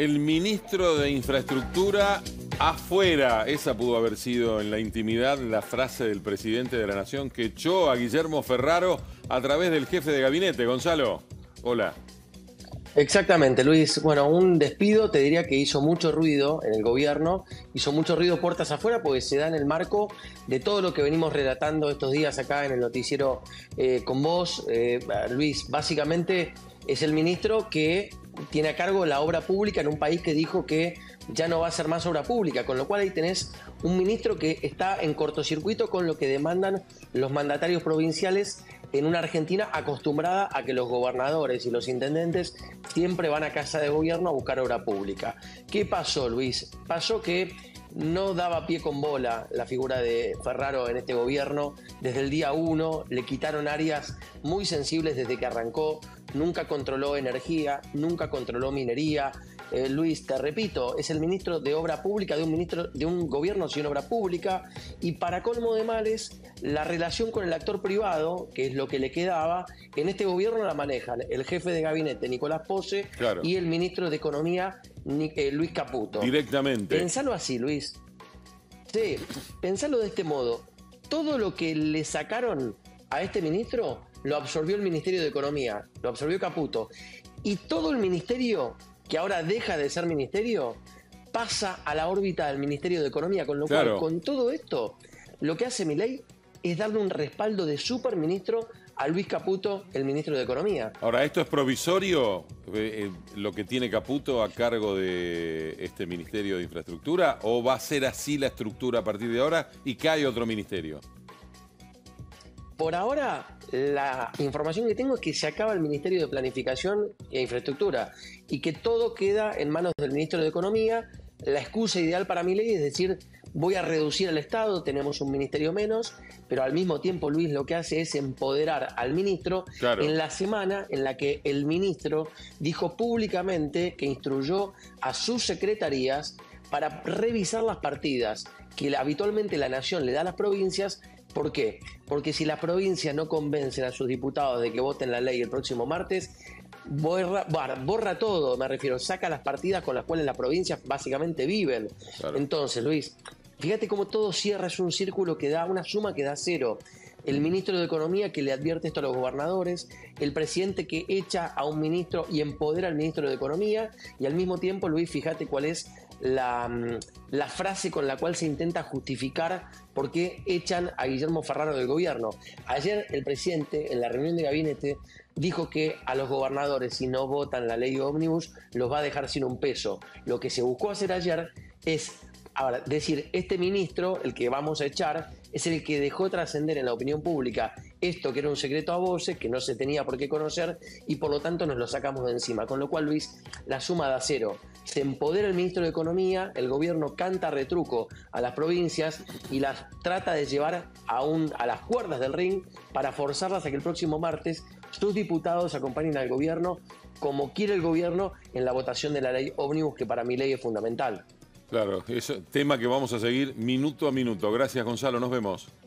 el ministro de Infraestructura afuera. Esa pudo haber sido en la intimidad la frase del presidente de la Nación que echó a Guillermo Ferraro a través del jefe de gabinete. Gonzalo, hola. Exactamente, Luis. Bueno, un despido, te diría que hizo mucho ruido en el gobierno, hizo mucho ruido puertas afuera, porque se da en el marco de todo lo que venimos relatando estos días acá en el noticiero con vos, Luis. Básicamente es el ministro que tiene a cargo la obra pública en un país que dijo que ya no va a ser más obra pública, con lo cual ahí tenés un ministro que está en cortocircuito con lo que demandan los mandatarios provinciales en una Argentina acostumbrada a que los gobernadores y los intendentes siempre van a casa de gobierno a buscar obra pública. ¿Qué pasó, Luis? Pasó que no daba pie con bola la figura de Ferraro en este gobierno. Desde el día 1 le quitaron áreas muy sensibles desde que arrancó. Nunca controló energía, nunca controló minería. Luis, te repito, es el ministro de Obra Pública, de un gobierno sin obra pública, y para colmo de males, la relación con el actor privado, que es lo que le quedaba, en este gobierno la manejan el jefe de gabinete, Nicolás Posse, claro, y el ministro de Economía, Luis Caputo. Directamente. Pensalo así, Luis. Sí, pensalo de este modo. Todo lo que le sacaron a este ministro lo absorbió el Ministerio de Economía, lo absorbió Caputo. Y todo el ministerio, que ahora deja de ser ministerio, pasa a la órbita del Ministerio de Economía, con lo cual, claro, con todo esto, lo que hace Milei es darle un respaldo de superministro a Luis Caputo, el ministro de Economía. Ahora, ¿esto es provisorio, lo que tiene Caputo a cargo de este Ministerio de Infraestructura, o va a ser así la estructura a partir de ahora y cae otro ministerio? Por ahora, la información que tengo es que se acaba el Ministerio de Planificación e Infraestructura y que todo queda en manos del Ministro de Economía. La excusa ideal para Milei es decir, voy a reducir al Estado, tenemos un ministerio menos, pero al mismo tiempo, Luis, lo que hace es empoderar al ministro, claro, en la semana en la que el ministro dijo públicamente que instruyó a sus secretarías para revisar las partidas que habitualmente la Nación le da a las provincias. ¿Por qué? Porque si las provincias no convencen a sus diputados de que voten la ley el próximo martes, borra todo, me refiero, saca las partidas con las cuales las provincias básicamente viven. Claro. Entonces, Luis, fíjate cómo todo cierra, es un círculo que da una suma que da cero. El ministro de Economía que le advierte esto a los gobernadores, el presidente que echa a un ministro y empodera al ministro de Economía, y al mismo tiempo, Luis, fíjate cuál es la frase con la cual se intenta justificar por qué echan a Guillermo Ferraro del gobierno. Ayer el presidente, en la reunión de gabinete, dijo que a los gobernadores, si no votan la ley ómnibus, los va a dejar sin un peso. Lo que se buscó hacer ayer es ahora decir, este ministro, el que vamos a echar, es el que dejó trascender en la opinión pública esto que era un secreto a voces, que no se tenía por qué conocer, y por lo tanto nos lo sacamos de encima. Con lo cual, Luis, la suma da cero. Se empodera el ministro de Economía, el gobierno canta retruco a las provincias y las trata de llevar a las cuerdas del ring para forzarlas a que el próximo martes sus diputados acompañen al gobierno como quiere el gobierno en la votación de la ley ómnibus, que para Milei es fundamental. Claro, es tema que vamos a seguir minuto a minuto. Gracias, Gonzalo, nos vemos.